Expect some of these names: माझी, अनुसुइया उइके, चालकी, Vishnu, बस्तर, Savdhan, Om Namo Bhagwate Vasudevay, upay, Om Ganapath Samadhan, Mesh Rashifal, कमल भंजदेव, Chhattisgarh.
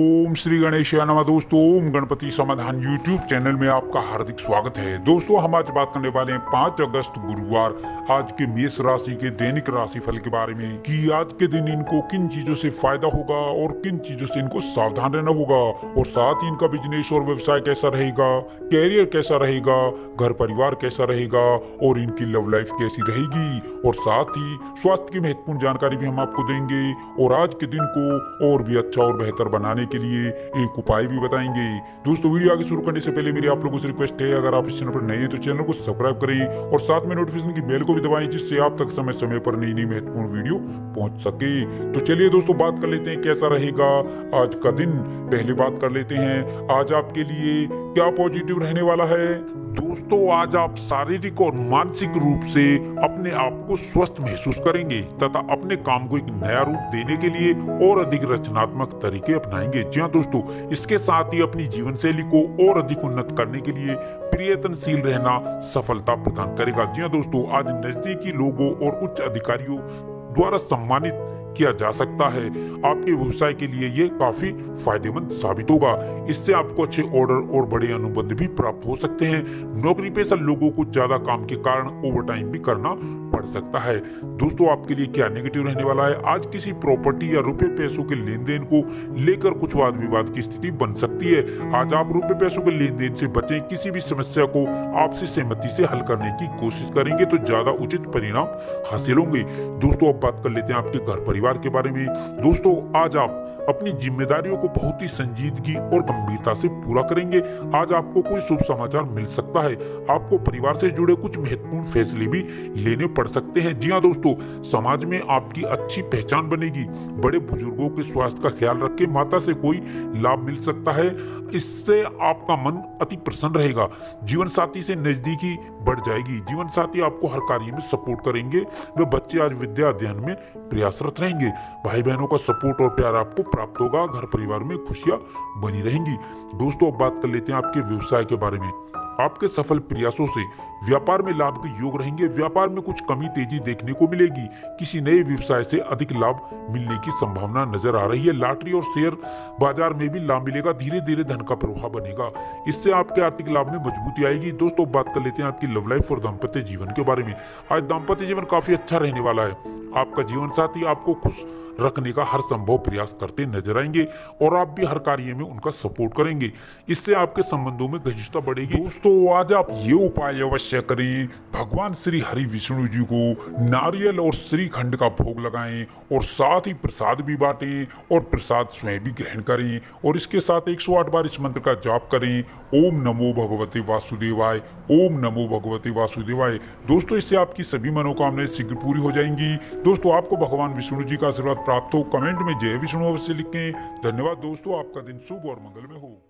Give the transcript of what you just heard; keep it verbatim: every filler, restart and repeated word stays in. ओम श्री गणेशाय नमः। दोस्तों, ओम गणपति समाधान यूट्यूब चैनल में आपका हार्दिक स्वागत है। दोस्तों, हम आज बात करने वाले हैं पाँच अगस्त गुरुवार आज के मेष राशि के दैनिक राशिफल के बारे में कि आज के दिन इनको किन चीजों से फायदा होगा और किन चीजों से इनको सावधान रहना होगा, और साथ ही इनका बिजनेस और व्यवसाय कैसा रहेगा, कैरियर कैसा रहेगा, घर परिवार कैसा रहेगा और इनकी लव लाइफ कैसी रहेगी, और साथ ही स्वास्थ्य की महत्वपूर्ण जानकारी भी हम आपको देंगे और आज के दिन को और भी अच्छा और बेहतर बनाने के लिए एक उपाय भी बताएंगे। दोस्तों, वीडियो आगे शुरू करने से पहले मेरी आप लोगों से रिक्वेस्ट है, अगर आप इस चैनल पर नए हैं तो चैनल को सब्सक्राइब करें और साथ में नोटिफिकेशन की बेल को भी दबाएं, जिससे आप तक समय समय पर नई नई महत्वपूर्ण वीडियो पहुंच सके। तो चलिए दोस्तों, बात कर लेते हैं कैसा रहेगा आज का दिन। पहले बात कर लेते हैं आज आपके लिए क्या पॉजिटिव रहने वाला है। दोस्तों, आज आप शारीरिक और मानसिक रूप से अपने आप को स्वस्थ महसूस करेंगे तथा अपने काम को एक नया रूप देने के लिए और अधिक रचनात्मक तरीके अपनाएंगे। जी हाँ दोस्तों, इसके साथ ही अपनी जीवन शैली को और अधिक उन्नत करने के लिए प्रयत्नशील रहना सफलता प्रदान करेगा। जी हाँ दोस्तों, आज नजदीकी लोगों और उच्च अधिकारियों द्वारा सम्मानित किया जा सकता है। आपके व्यवसाय के लिए ये काफी फायदेमंद साबित होगा। इससे आपको अच्छे ऑर्डर और बड़े अनुबंध भी प्राप्त हो सकते हैं। नौकरी पेशा लोगों को ज्यादा काम के कारण ओवरटाइम भी करना पड़ सकता है। दोस्तों, आपके लिए क्या नेगेटिव रहने वाला है। आज किसी प्रॉपर्टी या रुपए पैसों के लेन देन को लेकर कुछ वाद विवाद की स्थिति बन सकती है। आज आप रुपए पैसों के लेन देन से बचें। किसी भी समस्या को आपसी सहमति से हल करने की कोशिश करेंगे तो ज्यादा उचित परिणाम हासिल होंगे। दोस्तों, अब बात कर लेते हैं आपके घर परिवार के बारे में। दोस्तों, आज आप अपनी जिम्मेदारियों को बहुत ही संजीदगी और गंभीरता से पूरा करेंगे। आज आपको कोई शुभ समाचार मिल सकता है। आपको परिवार से जुड़े कुछ महत्वपूर्ण फैसले भी लेने पड़ सकते हैं। जी हाँ दोस्तों, समाज में आपकी अच्छी पहचान बनेगी। बड़े बुजुर्गों के स्वास्थ्य का ख्याल रख के माता से कोई लाभ मिल सकता है। इससे आपका मन अति प्रसन्न रहेगा। जीवन साथी से नजदीकी बढ़ जाएगी। जीवन साथी आपको हर कार्य में सपोर्ट करेंगे। वे बच्चे आज विद्या अध्ययन में प्रयासरत रहेंगे। भाई बहनों का सपोर्ट और प्यार आपको प्राप्त होगा। घर परिवार में खुशियां बनी रहेंगी। दोस्तों, अब बात कर लेते हैं आपके व्यवसाय के बारे में। आपके सफल प्रयासों से व्यापार में लाभ के योग रहेंगे। व्यापार में कुछ कमी तेजी देखने को मिलेगी। किसी नए व्यवसाय से अधिक लाभ मिलने की संभावना नजर आ रही है। लॉटरी और शेयर बाजार में भी लाभ मिलेगा। धीरे धीरे धन का प्रवाह बनेगा। इससे आपके आर्थिक लाभ में मजबूती आएगी। दोस्तों, बात कर लेते हैं आपकी लव लाइफ और दाम्पत्य जीवन के बारे में। आज दाम्पत्य जीवन काफी अच्छा रहने वाला है। आपका जीवन साथी आपको खुश रखने का हर संभव प्रयास करते नजर आएंगे और आप भी हर कार्य में उनका सपोर्ट करेंगे। इससे आपके संबंधों में घनिष्ठता बढ़ेगी। दोस्तों, आज आप ये उपाय अवश्य करें। भगवान श्री हरि विष्णु जी को नारियल और श्रीखंड का भोग लगाएं और साथ ही प्रसाद भी बांटें और प्रसाद स्वयं भी ग्रहण करें। और इसके साथ एक सौ आठ बार इस मंत्र का जाप करें, ओम नमो भगवते वासुदेवाय, ओम नमो भगवते वासुदेवाय। दोस्तों, इससे आपकी सभी मनोकामनाएं शीघ्र पूरी हो जाएंगी। दोस्तों, आपको भगवान विष्णु जी का आशीर्वाद प्राप्त हो। कमेंट में जय विष्णु अवश्य लिखें। धन्यवाद दोस्तों, आपका दिन शुभ और मंगलमय हो।